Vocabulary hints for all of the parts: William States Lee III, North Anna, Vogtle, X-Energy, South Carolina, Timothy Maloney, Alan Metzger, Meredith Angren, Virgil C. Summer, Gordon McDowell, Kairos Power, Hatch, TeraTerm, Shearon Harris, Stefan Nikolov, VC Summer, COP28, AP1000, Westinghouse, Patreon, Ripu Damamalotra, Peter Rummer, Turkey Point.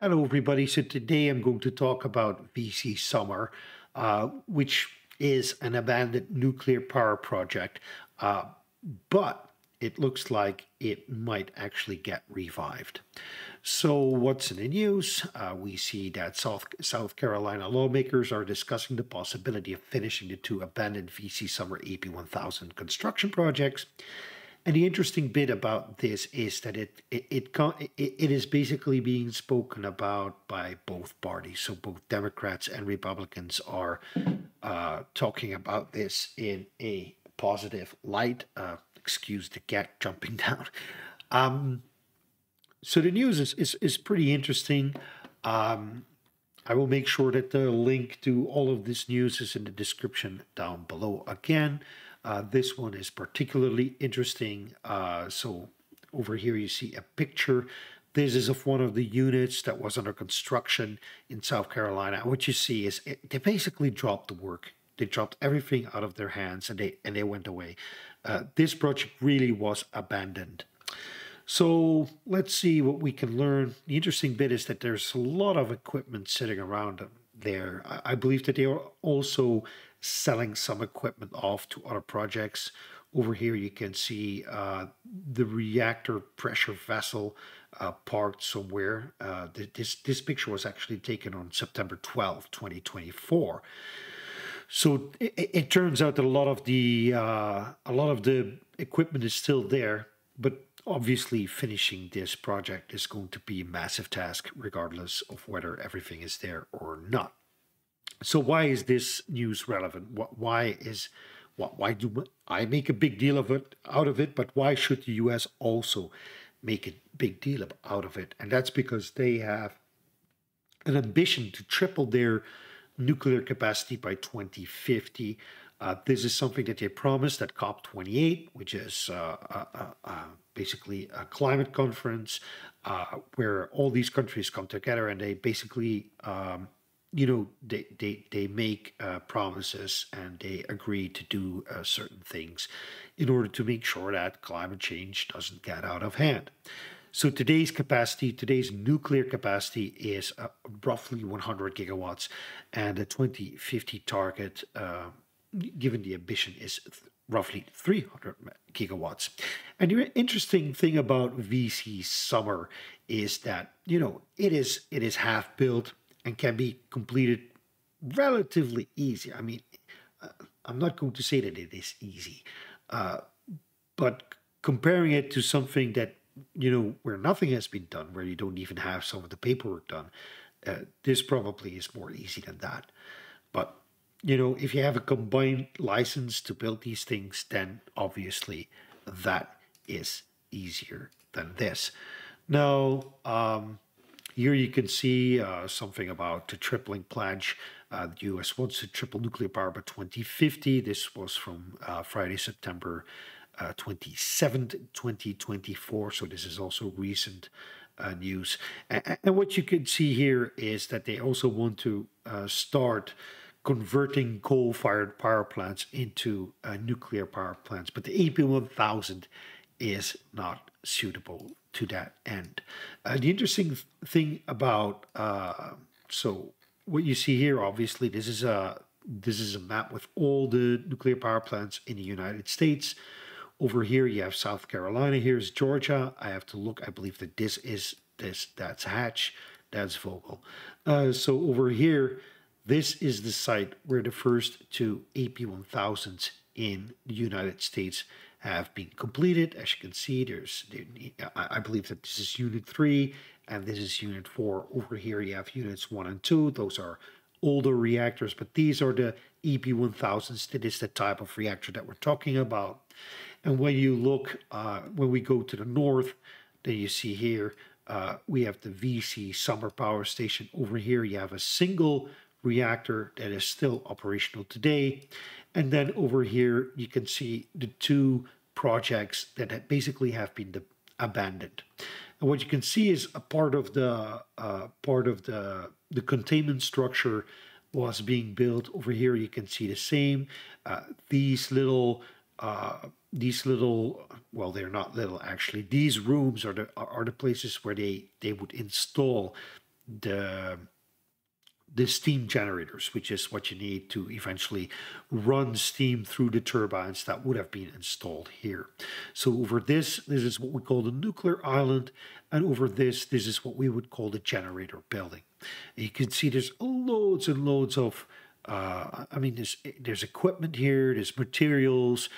Hello, everybody. So today I'm going to talk about VC Summer, which is an abandoned nuclear power project, but it looks like it might actually get revived. So what's in the news? We see that South Carolina lawmakers are discussing the possibility of finishing the two abandoned VC Summer AP1000 construction projects. And the interesting bit about this is that it is basically being spoken about by both parties. So both Democrats and Republicans are talking about this in a positive light. Excuse the cat jumping down. So the news is pretty interesting. I will make sure that the link to all of this news is in the description down below again. This one is particularly interesting. So over here you see a picture. This is of one of the units that was under construction in South Carolina. What you see is they basically dropped the work. They dropped everything out of their hands and they went away. This project really was abandoned. So let's see what we can learn. The interesting bit is that there's a lot of equipment sitting around there. I believe that they are also selling some equipment off to other projects. Over here you can see the reactor pressure vessel parked somewhere. This picture was actually taken on September 12, 2024. So it turns out that a lot of the equipment is still there, but obviously finishing this project is going to be a massive task regardless of whether everything is there or not. So why is this news relevant? Why do I make a big deal of it out of it? But why should the U.S. also make a big deal out of it? And that's because they have an ambition to triple their nuclear capacity by 2050. This is something that they promised at COP28, which is basically a climate conference where all these countries come together and they basically they make promises and they agree to do certain things in order to make sure that climate change doesn't get out of hand. So today's nuclear capacity is roughly 100 gigawatts, and the 2050 target, given the ambition, is roughly 300 gigawatts. And the interesting thing about VC Summer is that, you know, it is half built and can be completed relatively easy. I mean, I'm not going to say that it is easy, but comparing it to something that, you know, where nothing has been done, where you don't even have some of the paperwork done, this probably is more easy than that. But, you know, if you have a combined license to build these things, then obviously that is easier than this. Now, here you can see something about the tripling pledge. The U.S. wants to triple nuclear power by 2050. This was from Friday, September 27th, 2024. So this is also recent news. And what you can see here is that they also want to start converting coal-fired power plants into nuclear power plants. But the AP1000 is not suitable to that end. The interesting thing about so what you see here, obviously, this is a map with all the nuclear power plants in the United States. Over here you have South Carolina. Here's Georgia. I have to look. I believe that that's Hatch, that's Vogtle. So over here, this is the site where the first two AP1000s in the United States have been completed. As you can see, I believe that this is Unit 3 and this is Unit 4. Over here you have Units 1 and 2. Those are older reactors, but these are the AP1000s. That is the type of reactor that we're talking about. And when you look, when we go to the north, then you see here, we have the VC Summer Power Station. Over here you have a single reactor that is still operational today. And then over here, you can see the two projects that basically have been abandoned. And what you can see is a part of the containment structure was being built. Over here, you can see the same. These little, well, they're not little actually. These rooms are the places where they would install the steam generators, which is what you need to eventually run steam through the turbines that would have been installed here. So over this is what we call the nuclear island, and over this is what we would call the generator building. And you can see there's loads and loads of I mean, there's equipment here, there's materials.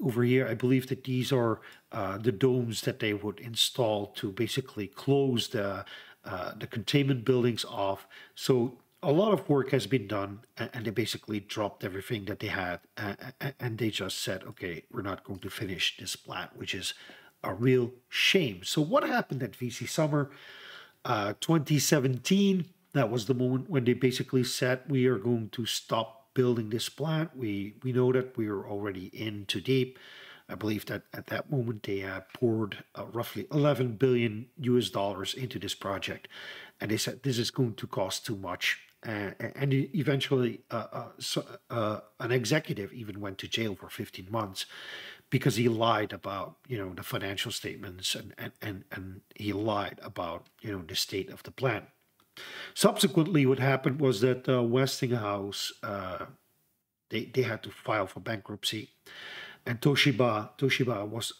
Over here, I believe that these are the domes that they would install to basically close the containment buildings off. So a lot of work has been done, and they basically dropped everything that they had, and they just said, okay, we're not going to finish this plant, which is a real shame. So what happened at VC Summer 2017? That was the moment when they basically said, we are going to stop building this plant. We know that we are already in too deep. I believe that at that moment they poured roughly $11 billion into this project. And they said, this is going to cost too much. And eventually an executive even went to jail for 15 months because he lied about, you know, the financial statements, and he lied about, you know, the state of the plant. Subsequently, what happened was that Westinghouse, they had to file for bankruptcy, and Toshiba was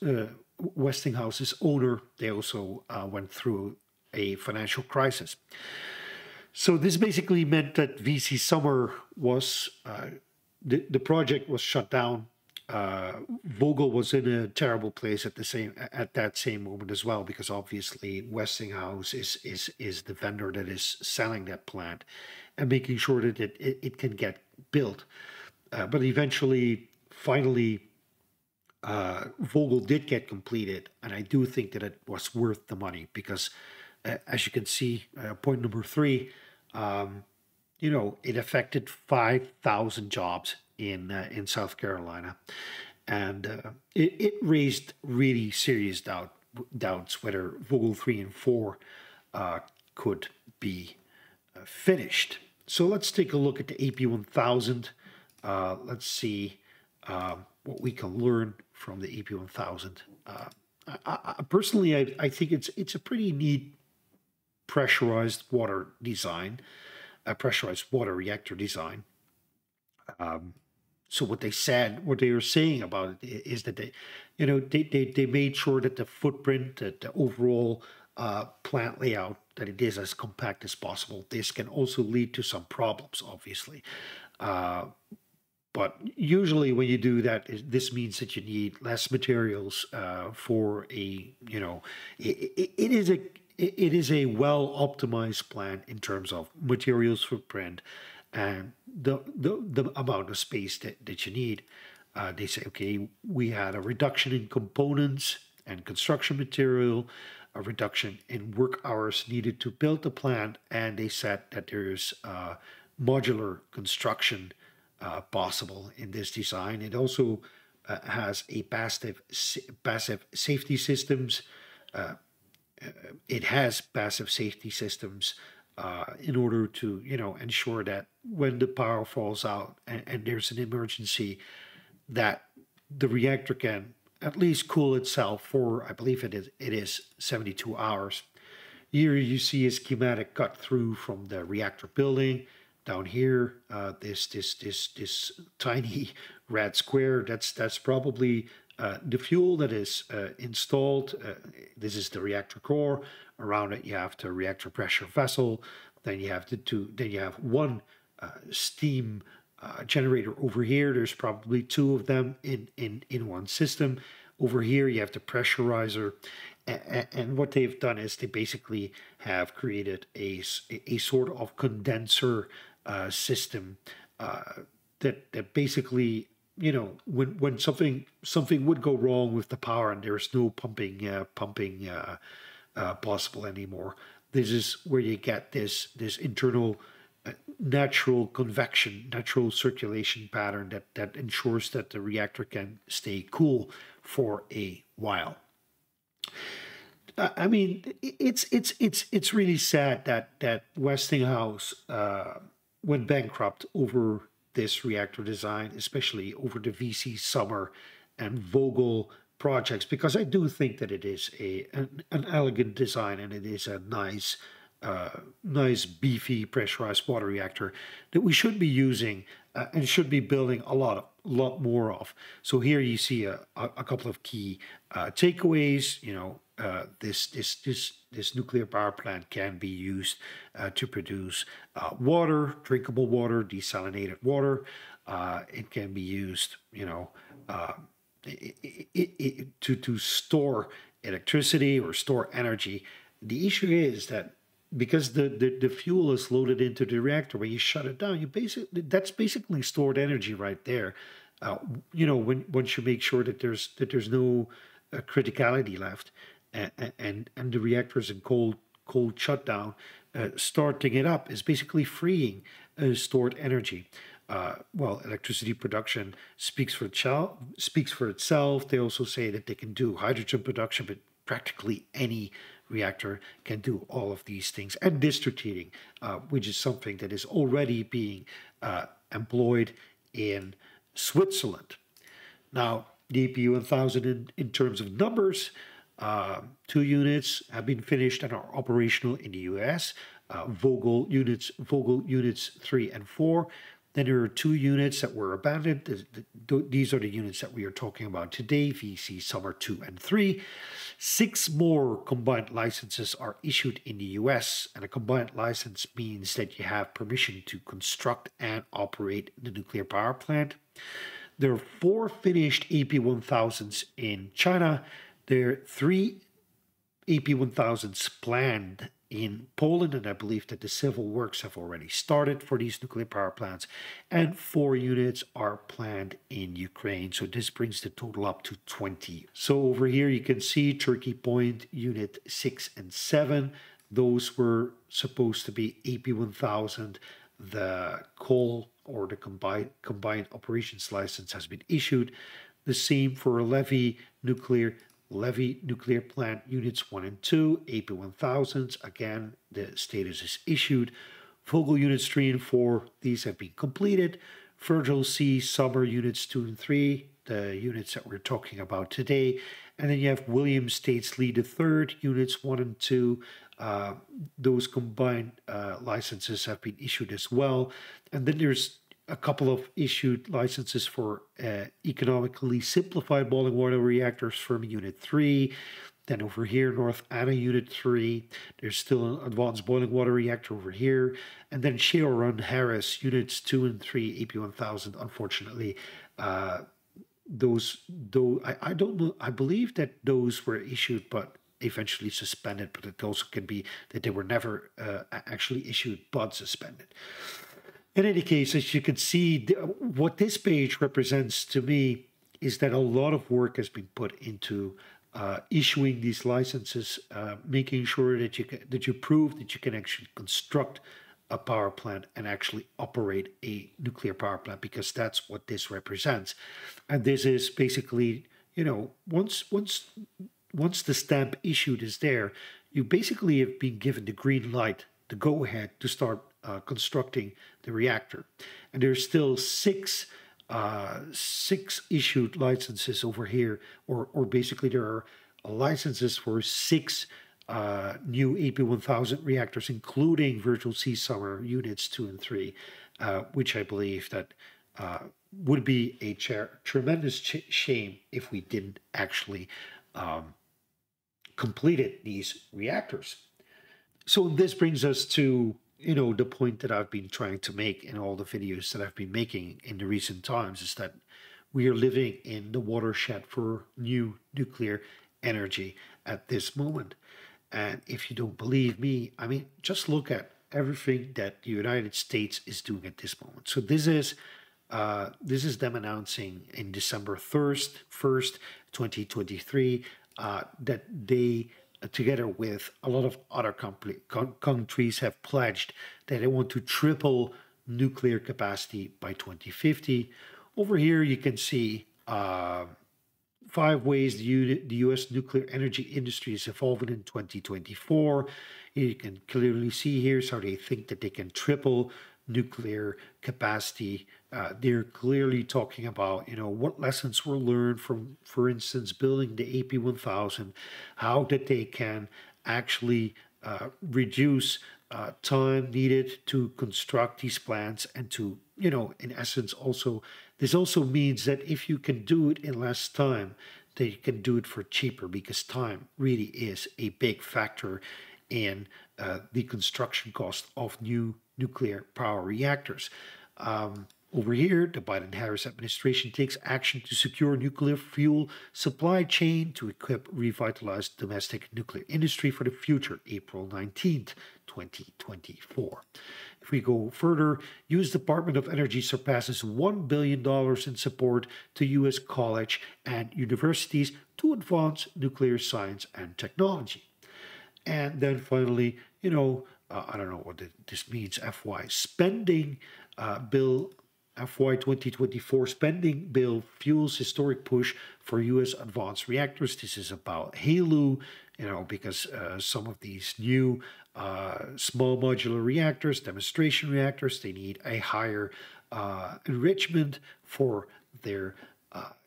Westinghouse's owner. They also went through a financial crisis. So this basically meant that VC Summer was, the project was shut down. Vogtle was in a terrible place at the same moment as well, because obviously Westinghouse is the vendor that is selling that plant and making sure that it can get built. But eventually, finally, Vogtle did get completed, and I do think that it was worth the money, because as you can see, point number 3, you know, it affected 5,000 jobs in South Carolina, and it raised really serious doubts whether Vogtle 3 and 4 could be finished. So let's take a look at the AP1000. Let's see what we can learn from the AP1000. Personally, I think it's a pretty neat pressurized water design, a pressurized water reactor design. So what they were saying about it is that they, you know, they made sure that the footprint, that the overall plant layout, that it is as compact as possible. This can also lead to some problems, obviously. But usually when you do that, this means that you need less materials for a, you know, it is a well-optimized plant in terms of materials footprint and the amount of space that you need. They say, okay, we had a reduction in components and construction material, a reduction in work hours needed to build the plant, and they said that there is modular construction possible in this design. It also has a passive safety systems. It has passive safety systems in order to, you know, ensure that when the power falls out and there's an emergency, that the reactor can at least cool itself for, I believe it is 72 hours. Here you see a schematic cut through from the reactor building. Down here, this tiny red square, that's probably the fuel that is installed. This is the reactor core. Around it, you have the reactor pressure vessel. Then you have one steam generator over here. There's probably 2 of them in one system. Over here, you have the pressurizer. And what they've done is they basically have created a sort of condenser system that basically, you know, when something would go wrong with the power and there's no pumping possible anymore, this is where you get this internal natural convection, natural circulation pattern that ensures that the reactor can stay cool for a while. I mean, it's really sad that Westinghouse went bankrupt over this reactor design, especially over the VC Summer and Vogtle projects, because I do think that it is an elegant design, and it is a nice nice, beefy pressurized water reactor that we should be using and should be building a lot more of. So here you see a couple of key takeaways. You know, this nuclear power plant can be used to produce water, drinkable water, desalinated water. It can be used, you know, to store electricity or store energy. The issue is that because the fuel is loaded into the reactor, when you shut it down, you basically, that's basically stored energy right there. You know, once you make sure that there's no criticality left, and the reactors in cold shutdown, starting it up is basically freeing stored energy. Well, electricity production speaks for itself. They also say that they can do hydrogen production, but practically any reactor can do all of these things, and district heating, which is something that is already being employed in Switzerland. Now, the AP1000 in terms of numbers, 2 units have been finished and are operational in the US, Vogtle units 3 and 4. Then there are 2 units that were abandoned. These are the units that we are talking about today, VC Summer 2 and 3. 6 more combined licenses are issued in the US, and a combined license means that you have permission to construct and operate the nuclear power plant. There are 4 finished AP1000s in China. There are 3 AP1000s planned in Poland, and I believe that the civil works have already started for these nuclear power plants, and 4 units are planned in Ukraine. So this brings the total up to 20. So over here you can see Turkey Point unit 6 and 7. Those were supposed to be AP1000. The call or the combined operations license has been issued. The same for Levy Nuclear Plant Units 1 and 2, AP1000s, again, the status is issued. Vogtle Units 3 and 4, these have been completed. Virgil C. Summer Units 2 and 3, the units that we're talking about today. And then you have William States Lee III, Units 1 and 2. Those combined licenses have been issued as well. And then there's a couple of issued licenses for economically simplified boiling water reactors from Unit 3. Then over here, North Anna Unit 3. There's still an advanced boiling water reactor over here. And then Shearon Harris, Units 2 and 3, AP1000, unfortunately. I don't know, I believe that those were issued, but eventually suspended. But it also can be that they were never actually issued, but suspended. In any case, as you can see, what this page represents to me is that a lot of work has been put into issuing these licenses, making sure that you prove that you can actually construct a power plant and actually operate a nuclear power plant, because that's what this represents. And this is basically, you know, once the stamp issued is there, you basically have been given the green light, the go ahead to start constructing the reactor. And there's still six issued licenses over here, or basically there are licenses for 6 new AP1000 reactors, including Virgil C. Summer units 2 and 3, which I believe that would be a tremendous shame if we didn't actually completed these reactors. So this brings us to, you know, the point that I've been trying to make in all the videos that I've been making in the recent times is that we are living in the watershed for new nuclear energy at this moment. And if you don't believe me, I mean, just look at everything that the United States is doing at this moment. So this is them announcing in December 1st, 2023, that they, together with a lot of other countries, have pledged that they want to triple nuclear capacity by 2050. Over here you can see 5 ways the U.S. nuclear energy industry is evolving in 2024. You can clearly see here's how they think that they can triple nuclear capacity. They're clearly talking about, you know, what lessons were learned from, for instance, building the AP1000, how that they can actually reduce time needed to construct these plants, and to, you know, in essence, also this also means that if you can do it in less time, that you can do it for cheaper, because time really is a big factor in the construction cost of new nuclear power reactors. Over here, the Biden-Harris administration takes action to secure nuclear fuel supply chain to equip revitalized domestic nuclear industry for the future, April 19th, 2024. If we go further, U.S. Department of Energy surpasses $1 billion in support to U.S. college and universities to advance nuclear science and technology. And then finally, you know, I don't know what this means, FY spending bill. FY 2024 spending bill fuels historic push for U.S. advanced reactors. This is about HALEU, you know, because some of these new small modular reactors, demonstration reactors, they need a higher enrichment for their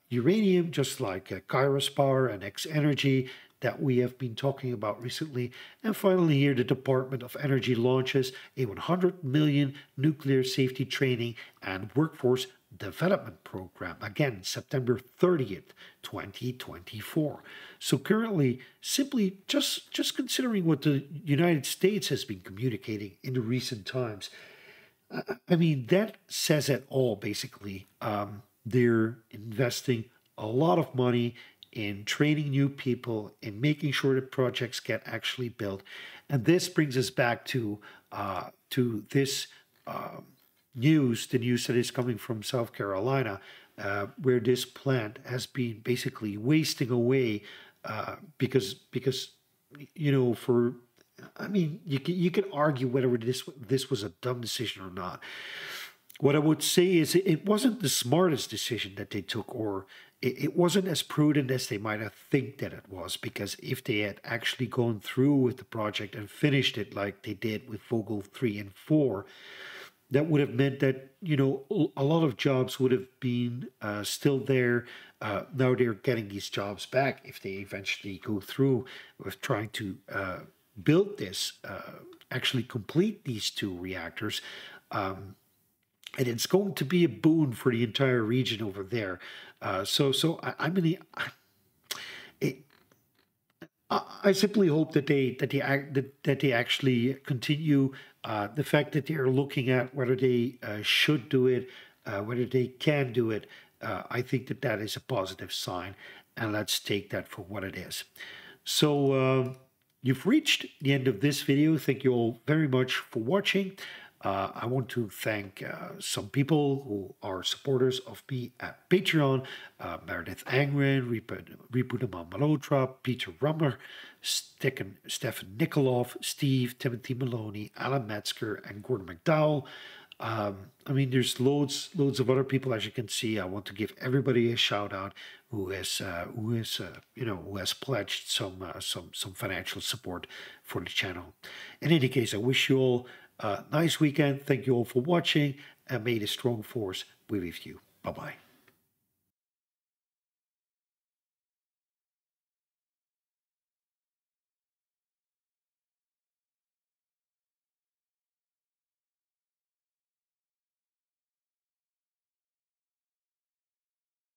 uranium, just like Kairos Power and X-Energy that we have been talking about recently. And finally here, the Department of Energy launches a 100 million nuclear safety training and workforce development program. Again, September 30th, 2024. So currently, simply just considering what the United States has been communicating in the recent times, I mean, that says it all, basically. They're investing a lot of money in training new people, in making sure that projects get actually built. And this brings us back to this news, the news that is coming from South Carolina, where this plant has been basically wasting away because you know, for, I mean, you can argue whether this was a dumb decision or not. What I would say is it wasn't the smartest decision that they took, or it wasn't as prudent as they might have think that it was, because if they had actually gone through with the project and finished it like they did with Vogtle 3 and 4, that would have meant that, you know, a lot of jobs would have been still there. Now they're getting these jobs back if they eventually go through with trying to build this, actually complete these two reactors. And it's going to be a boon for the entire region over there. I simply hope that they actually continue. The fact that they are looking at whether they should do it, whether they can do it, I think that that is a positive sign, and let's take that for what it is. So you've reached the end of this video. Thank you all very much for watching. I want to thank some people who are supporters of me at Patreon. Meredith Angren, Ripu Damamalotra, Peter Rummer, Stefan Nikolov, Steve, Timothy Maloney, Alan Metzger, and Gordon McDowell. I mean, there's loads of other people, as you can see. I want to give everybody a shout out who has pledged some financial support for the channel. In any case, I wish you all a nice weekend. Thank you all for watching, and may the strong force be with you. Bye-bye.